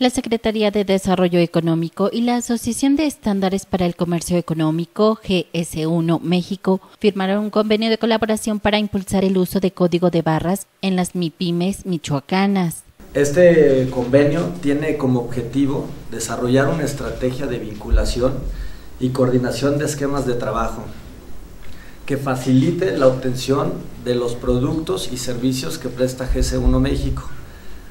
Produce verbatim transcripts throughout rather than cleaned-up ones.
La Secretaría de Desarrollo Económico y la Asociación de Estándares para el Comercio Económico, G S uno México, firmaron un convenio de colaboración para impulsar el uso de código de barras en las MIPYMES michoacanas. Este convenio tiene como objetivo desarrollar una estrategia de vinculación y coordinación de esquemas de trabajo que facilite la obtención de los productos y servicios que presta G S uno México,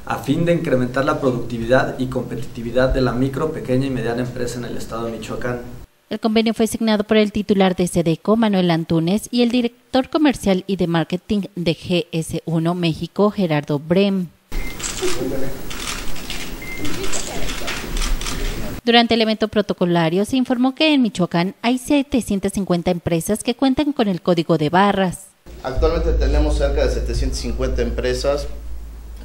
a fin de incrementar la productividad y competitividad de la micro, pequeña y mediana empresa en el estado de Michoacán. El convenio fue signado por el titular de SEDECO, Manuel Antunes, y el director comercial y de marketing de G S uno México, Gerardo Brem. Durante el evento protocolario se informó que en Michoacán hay setecientas cincuenta empresas que cuentan con el código de barras. Actualmente tenemos cerca de setecientas cincuenta empresas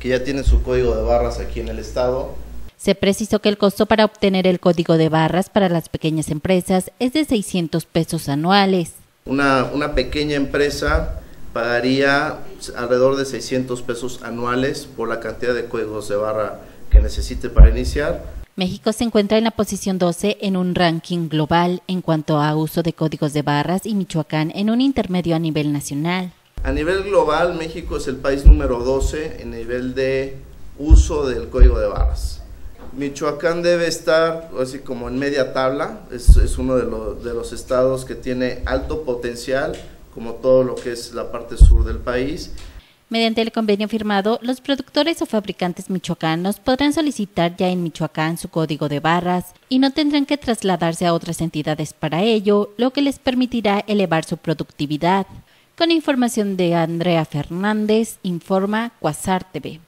que ya tienen su código de barras aquí en el estado. Se precisó que el costo para obtener el código de barras para las pequeñas empresas es de seiscientos pesos anuales. Una, una pequeña empresa pagaría alrededor de seiscientos pesos anuales por la cantidad de códigos de barra que necesite para iniciar. México se encuentra en la posición doce en un ranking global en cuanto a uso de códigos de barras y Michoacán en un intermedio a nivel nacional. A nivel global, México es el país número doce en nivel de uso del código de barras. Michoacán debe estar así como en media tabla, es, es uno de, lo, de los estados que tiene alto potencial, como todo lo que es la parte sur del país. Mediante el convenio firmado, los productores o fabricantes michoacanos podrán solicitar ya en Michoacán su código de barras y no tendrán que trasladarse a otras entidades para ello, lo que les permitirá elevar su productividad. Con información de Andrea Fernández, informa Cuasartv.